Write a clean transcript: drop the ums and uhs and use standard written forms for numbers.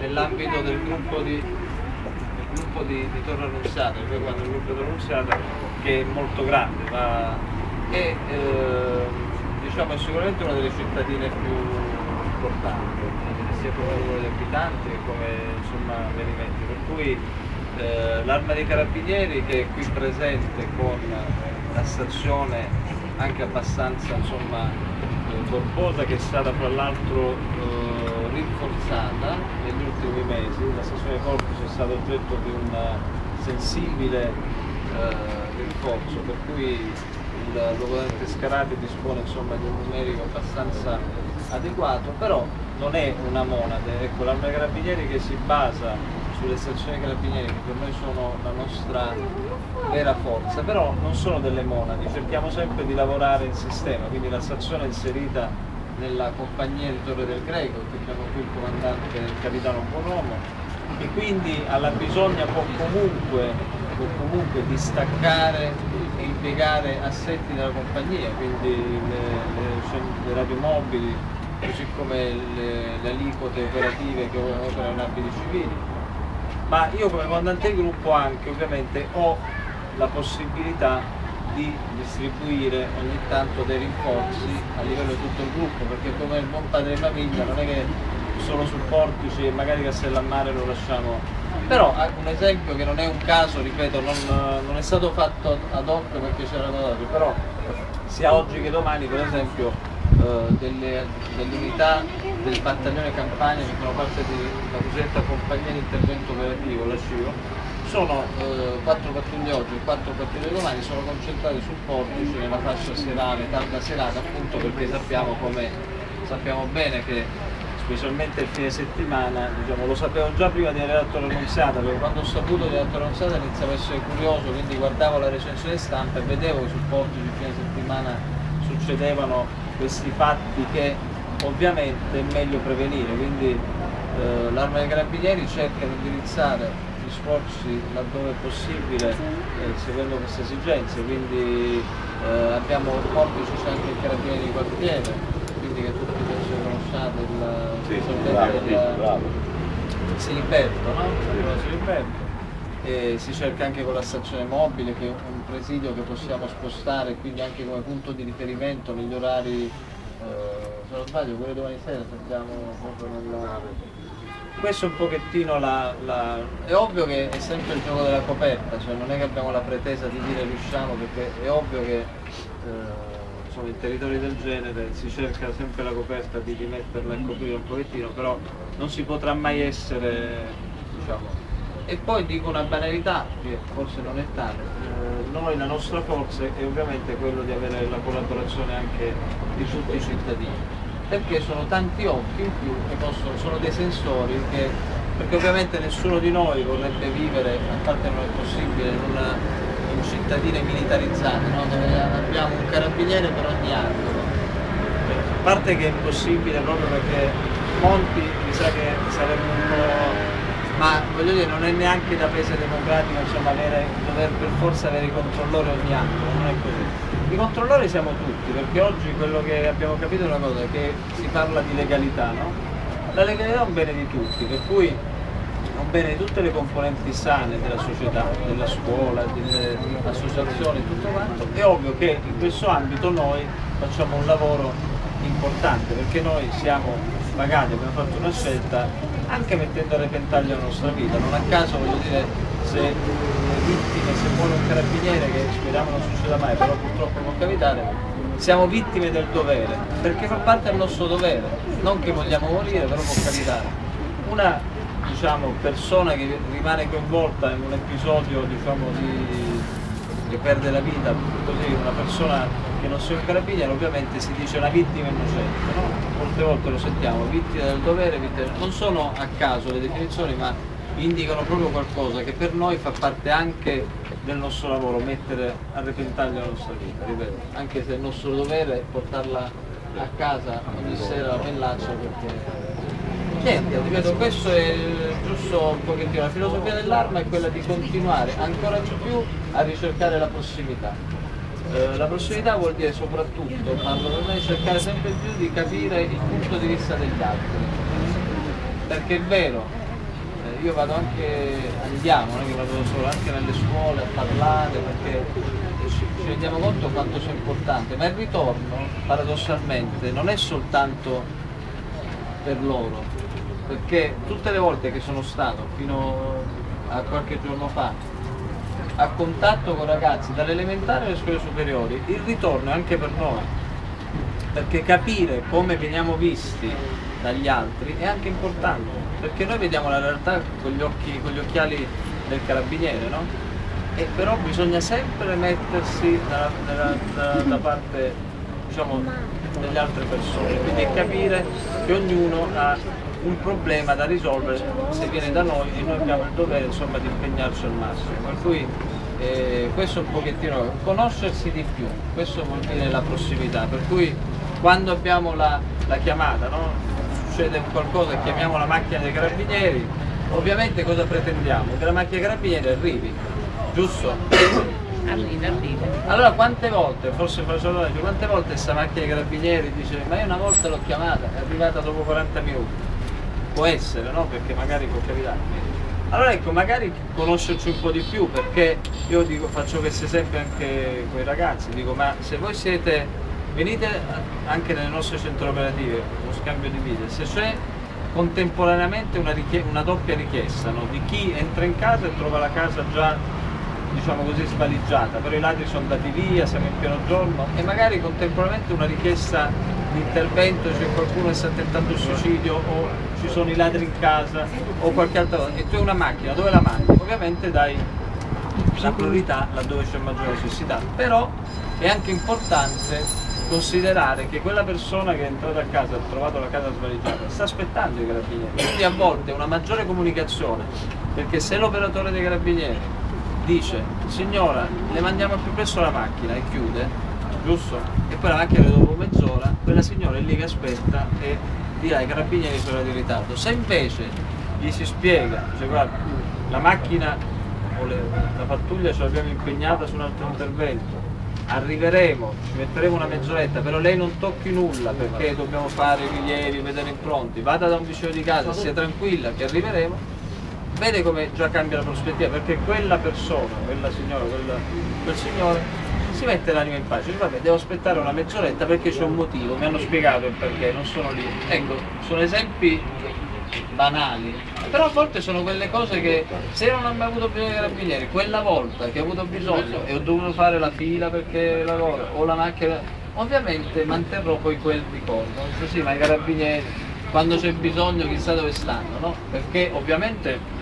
nell'ambito del gruppo di Torre Annunziata, cioè quando il gruppo di Torre Annunziata, che è molto grande, ma è, diciamo, è sicuramente una delle cittadine più importanti, sia come numero di abitanti che come, insomma, avvenimenti. Per cui l'Arma dei Carabinieri, che è qui presente con una stazione anche abbastanza, insomma, corposa, che è stata fra l'altro rinforzata negli ultimi mesi. La stazione di Corpus è stata oggetto di un sensibile rinforzo, per cui il comandante Scarati dispone, insomma, di un numerico abbastanza adeguato, però non è una monade. Ecco, l'Arma dei Carabinieri che si basa sulle stazioni carabinieri, che per noi sono la nostra vera forza, però non sono delle monadi, cerchiamo sempre di lavorare in sistema, quindi la stazione è inserita nella compagnia di Torre del Greco, che abbiamo qui il comandante, il capitano Buonomo, e quindi alla bisogna può comunque distaccare e impiegare assetti della compagnia, quindi le radiomobili, così come le aliquote operative che operano in ambiti civili. Ma io come comandante del gruppo anche ovviamente ho la possibilità di distribuire ogni tanto dei rinforzi a livello di tutto il gruppo, perché come il buon padre di famiglia non è che solo sul Portici e magari Castellammare lo lasciamo. Però un esempio che non è un caso, ripeto, non è stato fatto ad hoc perché c'era da oggi, però sia oggi che domani, per esempio, dell'unità del battaglione Campania, che fanno parte della cosiddetta compagnia di intervento operativo, la CIO, sono 4 pattuglie oggi e 4 pattuglie domani, sono concentrate sul Portici nella fascia serale, tarda serata, appunto perché sappiamo bene che specialmente il fine settimana, diciamo, lo sapevo già prima di arrivare a Torre Annunziata, perché quando ho saputo di Torre Annunziata iniziavo a essere curioso, quindi guardavo la recensione stampa e vedevo che sul Portici il fine settimana succedevano questi fatti che ovviamente è meglio prevenire, quindi l'Arma dei Carabinieri cerca di indirizzare gli sforzi laddove è possibile seguendo queste esigenze, quindi abbiamo il Portici, c'è anche il carabinieri di quartiere, quindi che tutti penso conosciate, Siliberto. E si cerca anche con la stazione mobile, che è un presidio che possiamo spostare, quindi anche come punto di riferimento negli orari, se non sbaglio quello domani sera andiamo proprio nella... Questo è un pochettino è ovvio che è sempre il gioco della coperta, cioè non è che abbiamo la pretesa di dire riusciamo, perché è ovvio che insomma, in territori del genere si cerca sempre la coperta di rimetterla e coprire un pochettino, però non si potrà mai essere, diciamo. E poi dico una banalità, che forse non è tale, noi la nostra forza è ovviamente quello di avere la collaborazione anche di tutti i cittadini, perché sono tanti occhi in più che sono dei sensori che, perché ovviamente nessuno di noi vorrebbe vivere, a parte non è possibile, in cittadine militarizzate, no? Dove abbiamo un carabiniere per ogni angolo, a parte che è impossibile proprio perché molti mi sa che sarebbero... Ma voglio dire, non è neanche da paese democratico, insomma, dover per forza avere i controllori ogni anno, non è così. I controllori siamo tutti, perché oggi quello che abbiamo capito è una cosa, che si parla di legalità, no? La legalità è un bene di tutti, per cui è un bene di tutte le componenti sane della società, della scuola, delle associazioni, tutto quanto. È ovvio che in questo ambito noi facciamo un lavoro importante, perché noi siamo pagati, abbiamo fatto una scelta, anche mettendo a repentaglio la nostra vita. Non a caso, voglio dire, se le vittime, se vuole un carabiniere, che speriamo non succeda mai, però purtroppo può capitare, siamo vittime del dovere, perché fa parte del nostro dovere, non che vogliamo morire, però può capitare. Una, diciamo, persona che rimane coinvolta in un episodio, diciamo, che perde la vita, così, una persona che non sia un carabiniere, ovviamente si dice una vittima innocente, no? Molte volte lo sentiamo, vittime del dovere, non sono a caso le definizioni, ma indicano proprio qualcosa che per noi fa parte anche del nostro lavoro, mettere a repentaglio la nostra vita, ripeto, anche se il nostro dovere è portarla a casa ogni sera a Bellaccio, perché... Niente, ripeto, questo è giusto un pochettino, la filosofia dell'Arma è quella di continuare ancora di più a ricercare la prossimità. La prossimità vuol dire soprattutto, parlo per me, cercare sempre più di capire il punto di vista degli altri. perché è vero, io vado anche, andiamo, non è che vado solo, anche nelle scuole a parlare, perché ci rendiamo conto quanto sia importante, ma il ritorno paradossalmente non è soltanto per loro, perché tutte le volte che sono stato fino a qualche giorno fa a contatto con ragazzi dall'elementare alle scuole superiori, il ritorno è anche per noi, perché capire come veniamo visti dagli altri è anche importante, perché noi vediamo la realtà con gli occhi, con gli occhiali del carabiniere, no? E però bisogna sempre mettersi da parte, diciamo, delle altre persone, quindi capire che ognuno ha un problema da risolvere se viene da noi e noi abbiamo il dovere, insomma, di impegnarci al massimo, per cui questo è un pochettino conoscersi di più, questo vuol dire la prossimità, per cui quando abbiamo la chiamata, no? Succede qualcosa e chiamiamo la macchina dei carabinieri, ovviamente cosa pretendiamo? Che la macchina dei carabinieri arrivi, giusto? Arriva. Allora quante volte, forse quante volte questa macchina dei carabinieri dice ma io una volta l'ho chiamata, è arrivata dopo 40 minuti? Può essere, no? Perché magari può capitare. Allora ecco, magari conoscerci un po' di più, perché io dico, faccio questo esempio anche con i ragazzi, dico ma se voi siete, venite anche nelle nostre centro operative, uno scambio di vite, se c'è contemporaneamente una doppia richiesta, no? Di chi entra in casa e trova la casa già, diciamo così, svaligiata, però i ladri sono andati via, siamo in pieno giorno, e magari contemporaneamente una richiesta di intervento, c'è qualcuno che sta tentando il suicidio o ci sono i ladri in casa o qualche altra cosa, e tu hai una macchina, dove la mandi? Ovviamente dai la priorità laddove c'è maggiore necessità, però è anche importante considerare che quella persona che è entrata a casa, ha trovato la casa svaligiata, sta aspettando i carabinieri, quindi a volte una maggiore comunicazione, perché se l'operatore dei carabinieri dice signora le mandiamo più presto la macchina e chiude, giusto? E poi la macchina dopo mezz'ora, quella signora è lì che aspetta e dirà ai carabinieri sono in ritardo. Se invece gli si spiega, cioè guarda, la macchina o la pattuglia ce l'abbiamo impegnata su un altro intervento, arriveremo, ci metteremo una mezz'oretta, però lei non tocchi nulla perché dobbiamo fare i rilievi, vedere impronti, vada da un vicino di casa, sia tranquilla che arriveremo. Vede come già cambia la prospettiva, perché quella persona, quella signora, quel signore si mette l'anima in pace, dice vabbè devo aspettare una mezz'oretta perché c'è un motivo, mi hanno spiegato il perché, non sono lì. Ecco, sono esempi banali, però a volte sono quelle cose che se non ho mai avuto bisogno di carabinieri, quella volta che ho avuto bisogno e ho dovuto fare la fila perché lavoro o la macchina, ovviamente manterrò poi quel ricordo, non so, sì ma i carabinieri quando c'è bisogno chissà dove stanno, no? Perché ovviamente